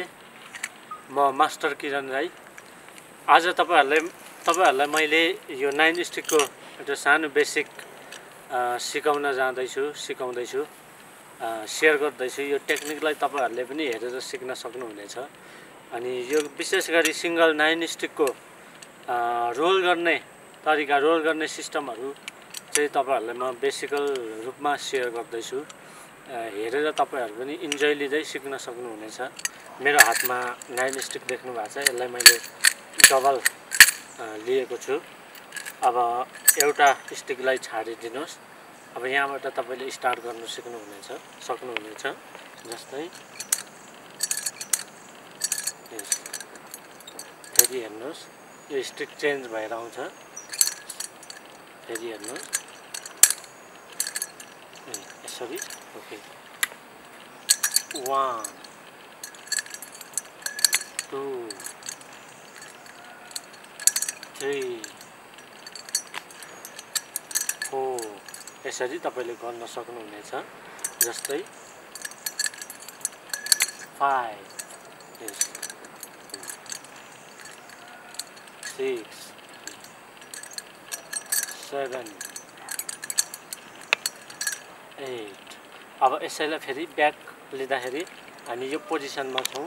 नमस्ते म मास्टर किरण राई आज तपाईहरुलाई मैले यो 9 स्टिक को एउटा सानो बेसिक सिकाउन सिकाउँदै छु शेयर गर्दै छु यो टेक्निकलाई तपाईहरुले पनि हेरेर सिक्न सक्नुहुनेछ अनि यो विशेष गरी सिंगल 9 स्टिक को रोल गर्ने तरिका रोल गर्ने सिस्टमहरु चाहिँ तपाईहरुलाई म बेसिकल रूपमा शेयर गर्दै छु हेरेर तपाईहरु पनि इन्जोय लिदै सिक्न सक्नुहुनेछ मेरो हातमा 9 स्टिक देख्नु भएको छ यसलाई मैले डबल लिएको छु अब एउटा स्टिकलाई छाडिदिनुस् अब यहाँबाट तपाईले स्टार्ट गर्न सक्नुहुनेछ जस्तै फेरि हेर्नुस् यो स्टिक चेन्ज भएर आउँछ फेरि हेर्नुस् यसरी ओके 1 2 3 4 यसरी तपाईले गर्न सक्नुहुनेछ जस्तै 5 6 7 8 अब यसैलाई फेरि ब्याक लिदाखेरि हामी यो पोजिसनमा छौं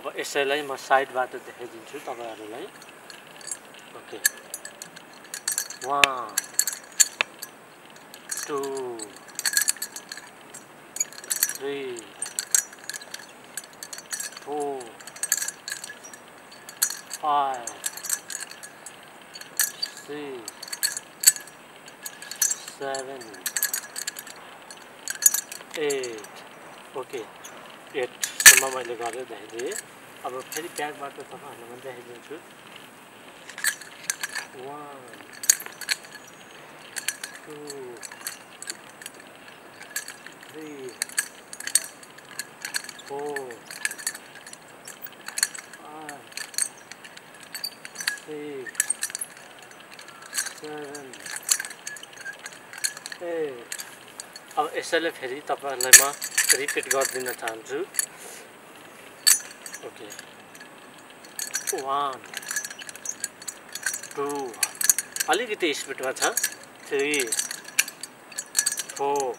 अब यसैलाई म साइडबाट देखाइदिन्छु तपाईहरुलाई ओके 1 2 3 4 5 6 7 8 ओके 8 सम्म मैले गरे देखाइदिए अब फेरि ब्याकबाट तपाईहरुलाई देखाइदिन्छु 1 2 3 4 5 6 7 8 अब यसैले फेरि तपाईहरुलाई म रिपिट गर्दिन चाहन्छु ओके 1 2 अलिकति स्पिडमा छ 3 4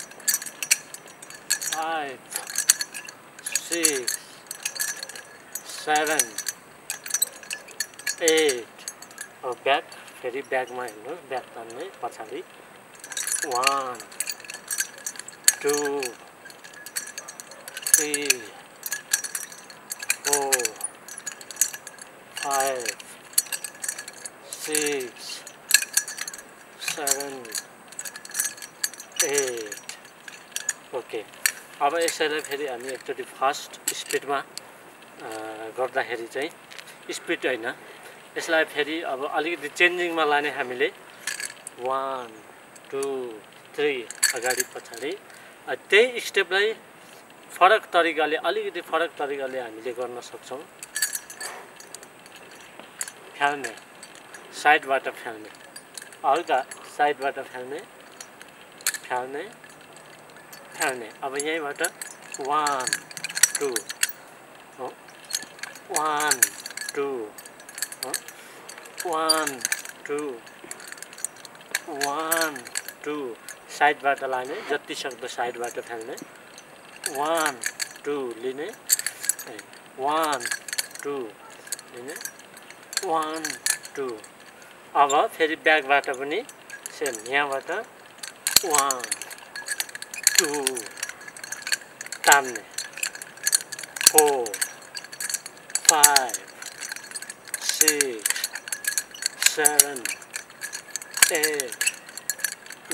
5 6 7 8 अब ब्याक फेरि ब्याकमा हेर्नुस् ब्याक तान्ने पछाडी 1 2 3 4 5 6 7 8 ओके अब यसैलाई फेरि हामी एकचोटी फास्ट स्पिडमा गर्दाखेरि चाहिँ स्पिड हैन यसलाई फेरि अब अलिकति चेन्जिङमा लाने हामीले 1 2 3 अगाडि पछाडी त्यही स्टेपलाई फरक तरिकाले हामीले गर्न सक्छौं साइडबाट फ्याल्ने अब यहीबाट 1 2 1 2 1 2 1 2 साइडबाट लाने जति सक्दो साइडबाट फ्याल्ने 1 2 लिने 1 2 लिने 1 2 अब फेरि ब्याकबाट पनि सेम यहाँबाट 1 2 तान्ने 4 5 6 7 8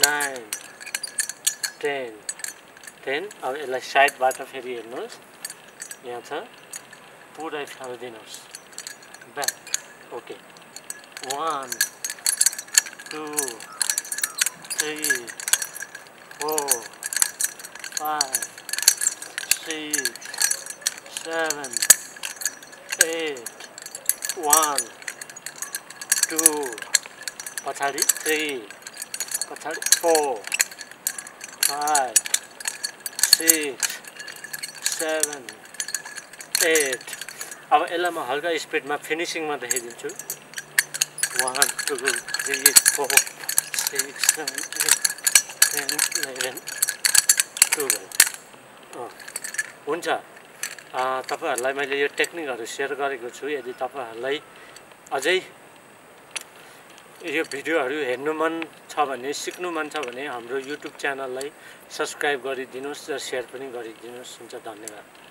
9 10 अब यसलाई साइडबाट फेरि हेर्नुस् यहाँ छ Purais jardines. Back. Okay. 1, 2, 3, 4, 5, 6, 7, 8. 1, 2. Patali 3. Patali 4. 5, 6, 7, 8. अब एला म हल्का स्पीडमा फिनिशिङमा देखाइदिन्छु 1, 2, 3, 4, 6, 7, 8, 9, 11, 12 हुन्छ तपाईहरुलाई मैले यो टेक्निकहरु शेयर गरेको छु यदि तपाईहरुलाई अझै यो भिडियोहरु हेर्नु मन छ भने सिक्नु मन छ भने हाम्रो YouTube च्यानललाई सब्स्क्राइब गरिदिनुस् र शेयर पनि गरिदिनुस् हुन्छ धन्यवाद